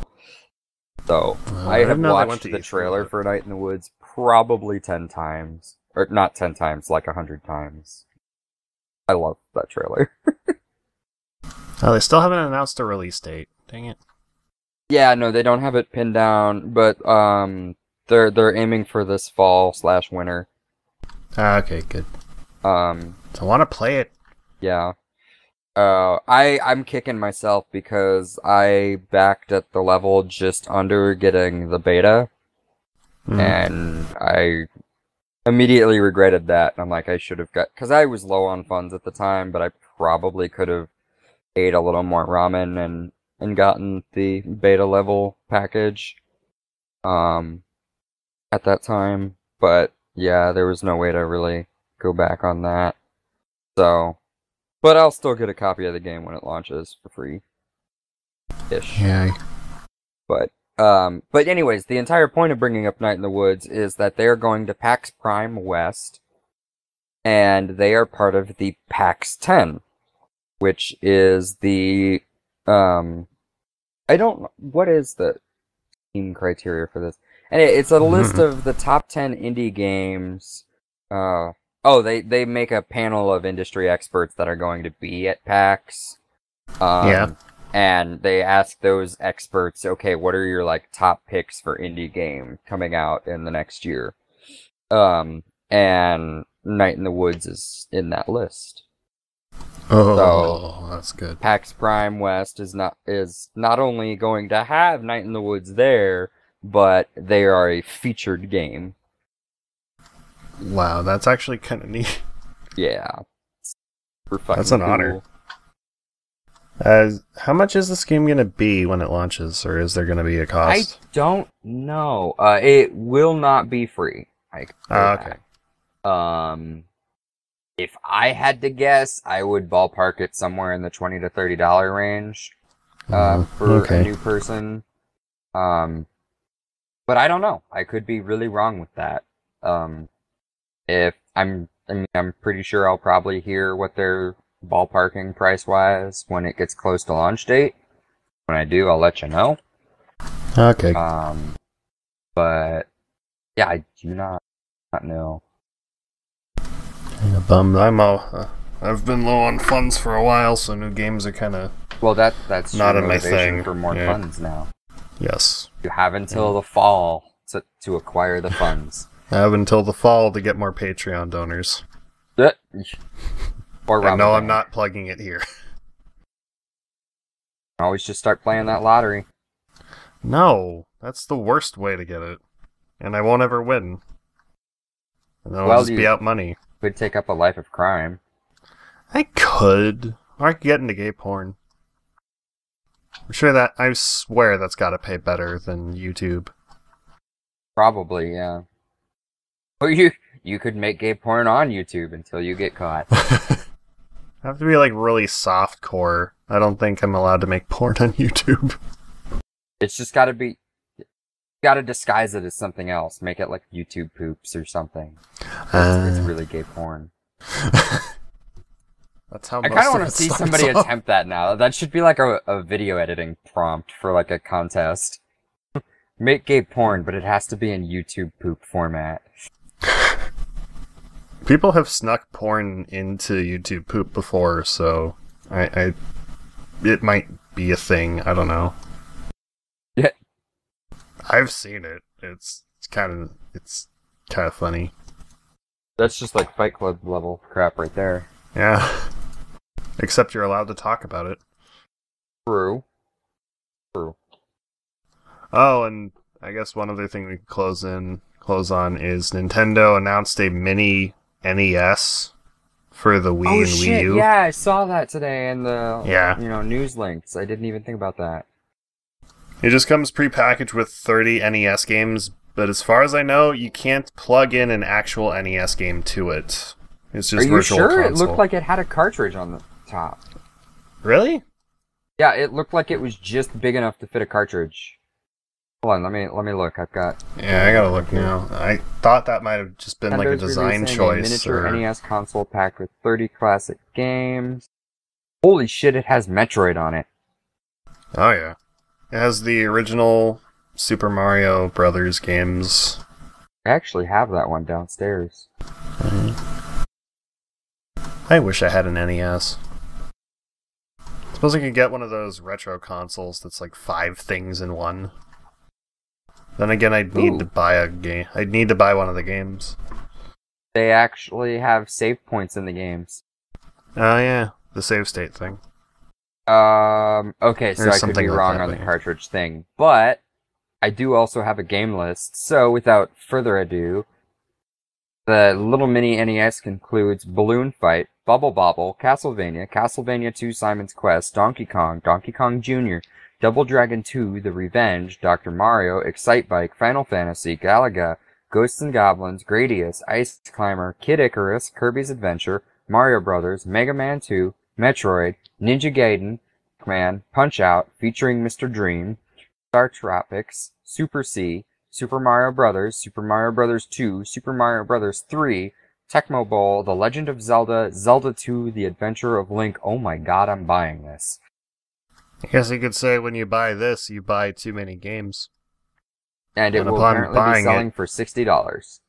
So uh, I have watched the trailer for Night in the Woods probably ten times. Or not ten times, like a hundred times. I love that trailer. Oh, they still haven't announced a release date. Dang it. Yeah, no, they don't have it pinned down, but um, they're they're aiming for this fall slash winter. Ah, okay, good. Um, I want to play it. Yeah. Uh, I I'm kicking myself because I backed at the level just under getting the beta, mm. and I immediately regretted that. I'm like, I should have got, because I was low on funds at the time, but I probably could have ate a little more ramen and, and gotten the beta level package um, at that time. But yeah, there was no way to really go back on that. So, but I'll still get a copy of the game when it launches for free-ish. Yeah. But, um, but anyways, the entire point of bringing up Night in the Woods is that they're going to PAX Prime West, and they are part of the PAX ten. Which is the, um, I don't, what is the team criteria for this? And anyway, it's a list of the top ten indie games. Uh, oh, they, they make a panel of industry experts that are going to be at PAX. Um, yeah. And they ask those experts, okay, what are your, like, top picks for indie game coming out in the next year? Um, and Night in the Woods is in that list. Oh, so, that's good. PAX Prime West is not is not only going to have Night in the Woods there, but they are a featured game. Wow, that's actually kind of neat. Yeah, super fucking that's an cool. honor. Uh, how much is this game going to be when it launches, or is there going to be a cost? I don't know. Uh, it will not be free. I uh, okay. Um. If I had to guess, I would ballpark it somewhere in the twenty to thirty dollar range uh, for okay. a new person. Um, but I don't know. I could be really wrong with that. Um, if I'm, I mean, I'm pretty sure I'll probably hear what they're ballparking price wise when it gets close to launch date. When I do, I'll let you know. Okay. Um, but yeah, I do not not know. Bummed. I'm all, uh, I've been low on funds for a while, so new games are kind of well. That that's not in my thing. For more yeah. funds now. Yes. You have until yeah. the fall to to acquire the funds. I have until the fall to get more Patreon donors. or I know I'm not plugging it here. Always just start playing that lottery. No, that's the worst way to get it, and I won't ever win. And then I'll well, just you... be out money. Could take up a life of crime. I could. Or I could get into gay porn. I'm sure that, I swear that's gotta pay better than YouTube. Probably, yeah. Or you, you could make gay porn on YouTube until you get caught. I have to be like really soft core. I don't think I'm allowed to make porn on YouTube. It's just gotta be, gotta disguise it as something else. Make it like YouTube poops or something. Uh, it's, it's really gay porn. That's how I kind of want to see somebody off. attempt that now. That should be like a, a video editing prompt for like a contest. Make gay porn, but it has to be in YouTube poop format. People have snuck porn into YouTube poop before, so I, I it might be a thing. I don't know. Yeah, I've seen it. It's it's kind of it's kind of funny. That's just like Fight Club level crap right there. Yeah. Except you're allowed to talk about it. True. True. Oh, and I guess one other thing we can close in, close on is Nintendo announced a mini N E S for the Wii oh, and shit. Wii U. Yeah, I saw that today in the yeah. you know news links. I didn't even think about that. It just comes prepackaged with thirty N E S games, but as far as I know, you can't plug in an actual N E S game to it. It's just Are you virtual sure? console. It looked like it had a cartridge on the top. Really? Yeah, it looked like it was just big enough to fit a cartridge. Hold on, let me let me look. I've got. Yeah, I gotta look now. I thought that might have just been Nintendo's like a design choice. A miniature or... N E S console packed with thirty classic games. Holy shit! It has Metroid on it. Oh yeah, it has the original Super Mario Brothers games. I actually have that one downstairs. Mm. I wish I had an N E S. I suppose I could get one of those retro consoles that's like five things in one. Then again, I'd need Ooh. to buy a game. I'd need to buy one of the games. They actually have save points in the games. Oh yeah, the save state thing. Um. Okay, so There's I could be like wrong that, on the cartridge thing, but I do also have a game list. So without further ado, the little mini N E S concludes Balloon Fight, Bubble Bobble, Castlevania, Castlevania two: Simon's Quest, Donkey Kong, Donkey Kong Junior Double Dragon two, The Revenge, Doctor Mario, Excitebike, Final Fantasy, Galaga, Ghosts and Goblins, Gradius, Ice Climber, Kid Icarus, Kirby's Adventure, Mario Brothers, Mega Man two, Metroid, Ninja Gaiden, Pac-Man, Punch-Out, featuring Mister Dream, Star Tropics, Super C, Super Mario Brothers, Super Mario Brothers two, Super Mario Brothers three, Tecmo Bowl, The Legend of Zelda, Zelda two, The Adventure of Link. Oh my god, I'm buying this. I guess you could say when you buy this, you buy too many games. And it and will apparently be selling it, for sixty dollars.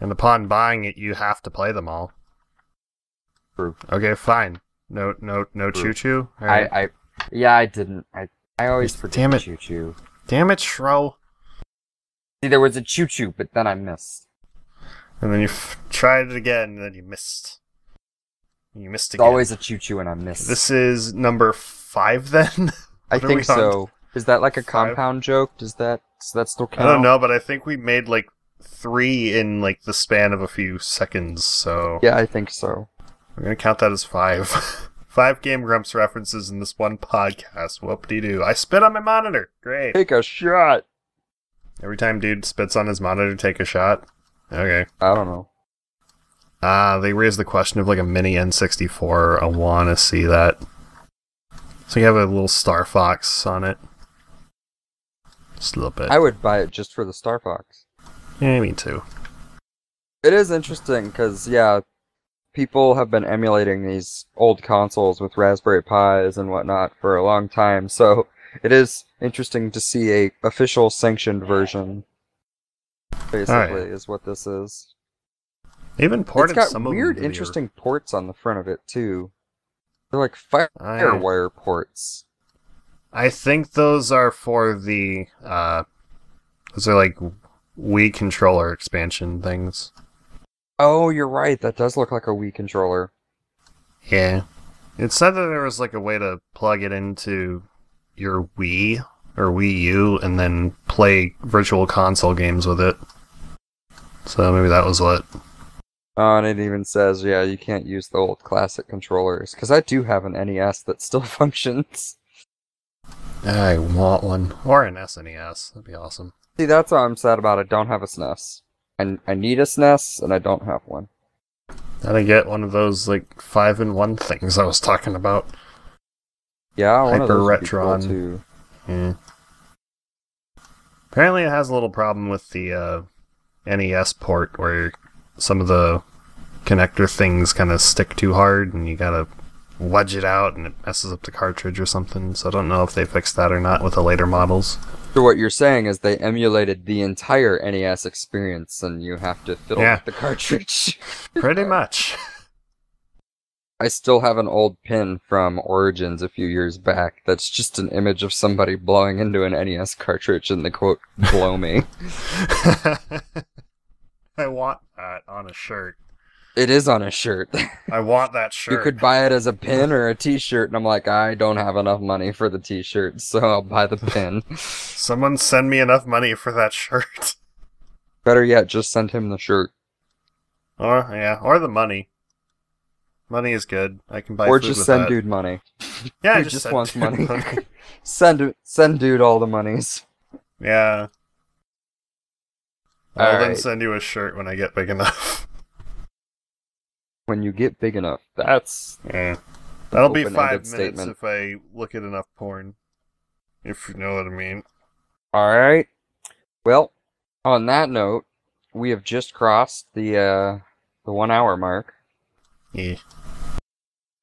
And upon buying it, you have to play them all. True. Okay, fine. No, no, no, choo-choo. Right. I, I, yeah, I didn't. I, I always forget choo-choo. Damn it, Shro. See, there was a choo-choo, but then I missed. And then you f tried it again, and then you missed. You missed again. It's always a choo-choo, and I missed. This is number four. Five then? I think so. Is that like a compound joke? Does that does that still count? I don't know, but I think we made like three in like the span of a few seconds. So yeah, I think so. We're gonna count that as five. Five Game Grumps references in this one podcast. Whoop-de-doo! I spit on my monitor. Great. Take a shot. Every time dude spits on his monitor, take a shot. Okay. I don't know. Ah, uh, they raised the question of like a mini N sixty-four. I wanna see that. So you have a little Star Fox on it. Just a little bit. I would buy it just for the Star Fox. Yeah, me too. It is interesting, because, yeah, people have been emulating these old consoles with Raspberry Pis and whatnot for a long time, so it is interesting to see a official sanctioned version, basically, right. is what this is. They've been ported some of them. It's got weird, interesting ports on the front of it, too. They're like firewire I, ports. I think those are for the, uh, those are like Wii controller expansion things. Oh, you're right. That does look like a Wii controller. Yeah. It said that there was like a way to plug it into your Wii or Wii U and then play virtual console games with it. So maybe that was what... Oh, and it even says, yeah, you can't use the old classic controllers. Because I do have an N E S that still functions. I want one. Or an S N E S. That'd be awesome. See, that's what I'm sad about. I don't have a S N E S. And I need a S N E S, and I don't have one. And I get one of those, like, five in one things I was talking about. Yeah, one Hyper of those cool too. Mm. Apparently it has a little problem with the uh, N E S port, where some of the connector things kind of stick too hard, and you gotta wedge it out, and it messes up the cartridge or something, so I don't know if they fixed that or not with the later models. So what you're saying is they emulated the entire N E S experience, and you have to fiddle yeah. with the cartridge. Pretty much. I still have an old pin from Origins a few years back that's just an image of somebody blowing into an N E S cartridge and the quote, blow me. I want that on a shirt. It is on a shirt. I want that shirt. You could buy it as a pin or a t-shirt, and I'm like, I don't have enough money for the t-shirt, so I'll buy the pin. Someone send me enough money for that shirt. Better yet, just send him the shirt. Or, yeah, or the money. Money is good. I can buy or food with that. Or just send dude money. Yeah, he just, just wants money. money. send, send dude all the monies. Yeah. All I'll right. then send you a shirt when I get big enough. When you get big enough, that's... Yeah. That'll be five minutes statement. If I look at enough porn. If you know what I mean. Alright. Well, on that note, we have just crossed the, uh, the one hour mark. Yeah.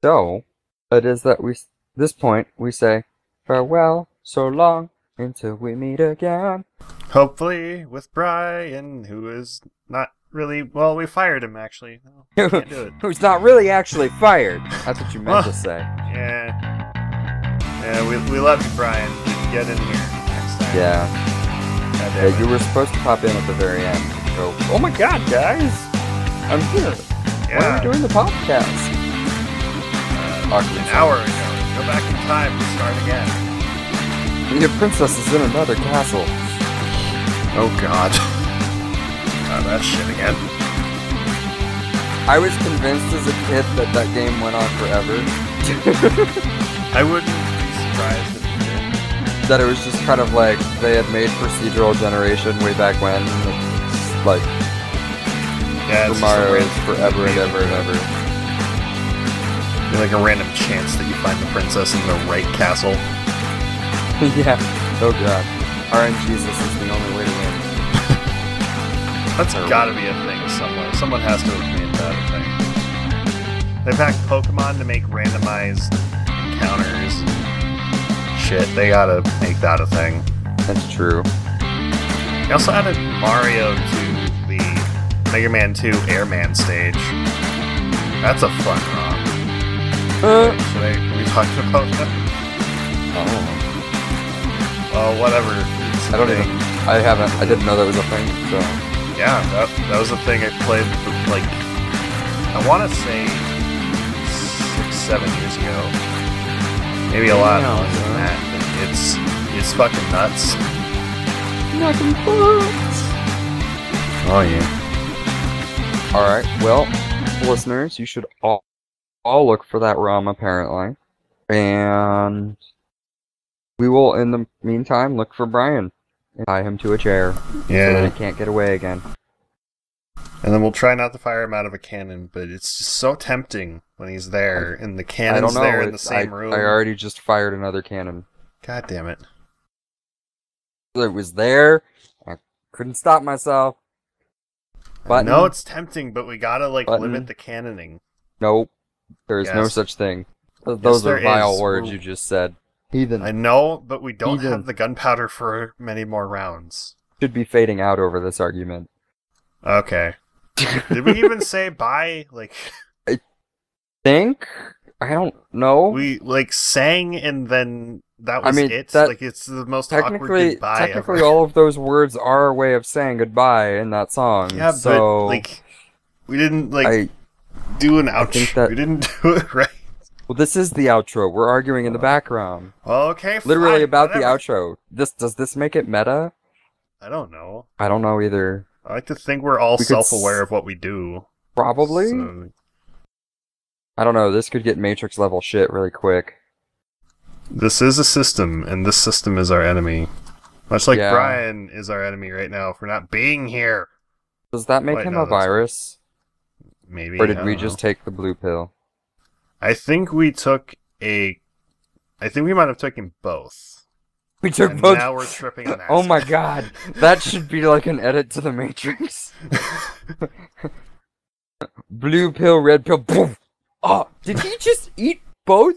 So, it is that we... this point, we say, farewell, so long, until we meet again. Hopefully, with Bryan, who is not... really, well, we fired him, actually. No, can't do it. Who's not really actually fired. That's what you meant to say. Yeah. Yeah, we, we love you, Bryan. Get in here next time. Yeah. God, yeah, you were supposed to pop in at the very end. Go, oh my god, guys! I'm here. Yeah. Why are we doing the podcast? Uh, an hour ago. Go back in time and start again. Your princess is in another castle. Oh god. Oh, that shit again. I was convinced as a kid that that game went on forever. I wouldn't be surprised if it did. That it was just kind of like they had made procedural generation way back when. It's like, yeah, it's Mario is forever and ever and ever. You're like a random chance that you find the princess in the right castle. Yeah. Oh god. R N G is the only way to win. That's gotta be a thing somewhere. Someone has to have made that a thing. They've hacked Pokemon to make randomized encounters. Shit, they gotta make that a thing. That's true. They also added Mario to the Mega Man two Airman stage. That's a fun ROM. Uh, Should I be talking about that? Oh. Well, whatever. I don't even... I haven't... I didn't know that was a thing, so... Yeah, that, that was the thing I played, like, I want to say six, seven years ago. Maybe a lot more than that. It's, it's fucking nuts. Fucking nuts. Oh, yeah. Alright, well, listeners, you should all, all look for that ROM, apparently. And we will, in the meantime, look for Bryan. And tie him to a chair, yeah. So that he can't get away again. And then we'll try not to fire him out of a cannon, but it's just so tempting when he's there, I, and the cannon's there it's, in the same I, room. I already just fired another cannon. God damn it. It was there, I couldn't stop myself. Button. No, it's tempting, but we gotta, like, Button. limit the cannoning. Nope, there's yes. no such thing. Those yes, are vile is. words Ooh. you just said. Heathen. I know, but we don't Heathen. have the gunpowder for many more rounds. Should be fading out over this argument. Okay. Did we even say bye? Like, I think? I don't know. We, like, sang and then that was I mean, it? That, like, it's the most technically, awkward goodbye Technically, ever. all of those words are a way of saying goodbye in that song. Yeah, so... but, like, we didn't, like, I, do an outro. That... We didn't do it right. Well, this is the outro. We're arguing in the background. Okay, fine. Literally about Whatever. the outro. This Does this make it meta? I don't know. I don't know either. I like to think we're all we self-aware of what we do. Probably. So. I don't know. This could get Matrix-level shit really quick. This is a system, and this system is our enemy. Much like yeah. Bryan is our enemy right now for not being here. Does that make Wait, him no, a virus? maybe. Or did we know. just take the blue pill? I think we took a... I think we might have taken both. We took and both? Now we're tripping on that. Oh my god. That should be like an edit to the Matrix. Blue pill, red pill, boom! Oh, did he just eat both?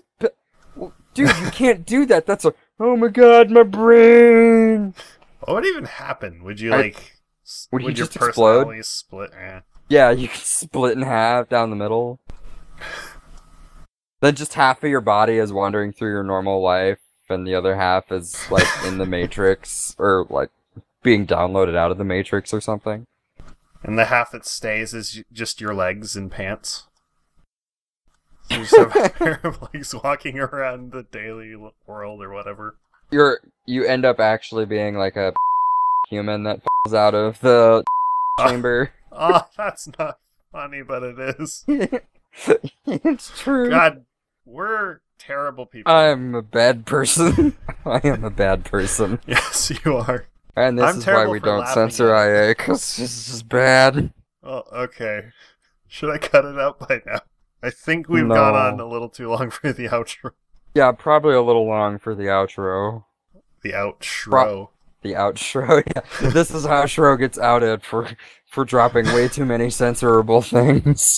Dude, you can't do that. That's a... Oh my god, my brain! What would even happen? Would you, like... I, would would you your just personality explode? split? Eh. Yeah, you could split in half down the middle. Then just half of your body is wandering through your normal life, and the other half is, like, in the Matrix, or, like, being downloaded out of the Matrix or something. And the half that stays is just your legs and pants. You just have a pair of legs walking around the daily world or whatever. You're you end up actually being like a human that falls out of the uh, chamber. Oh, that's not funny, but it is. It's true. God, we're terrible people. I'm a bad person. I am a bad person. Yes, you are. And this I'm is why we don't censor I A, because this is bad. Oh, okay. Should I cut it out by now? I think we've no. gone on a little too long for the outro. Yeah, probably a little long for the outro. The outro. Pro the outro, yeah. This is how Shro gets outed for, for dropping way too many censorable things.